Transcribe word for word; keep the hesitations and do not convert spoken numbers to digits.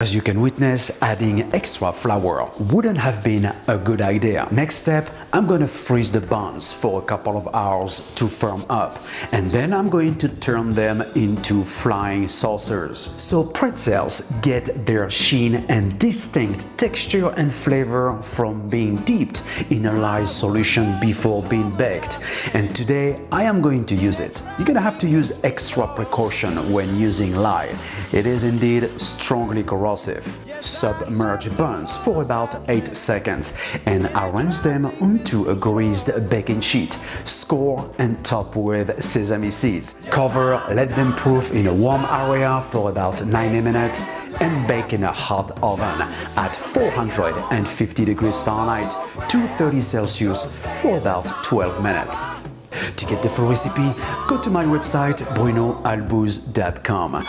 As you can witness, adding extra flour wouldn't have been a good idea. Next step, I'm gonna freeze the buns for a couple of hours to firm up, and then I'm going to turn them into flying saucers. So pretzels get their sheen and distinct texture and flavor from being dipped in a light solution before being baked. And today, I am going to use it. You're gonna have to use extra precaution when using lye. It is indeed strongly corrosive. Submerge buns for about eight seconds and arrange them onto a greased baking sheet. Score and top with sesame seeds. Cover, let them proof in a warm area for about ninety minutes and bake in a hot oven at four hundred fifty degrees Fahrenheit to two thirty Celsius for about twelve minutes. To get the full recipe, go to my website bruno albouze dot com.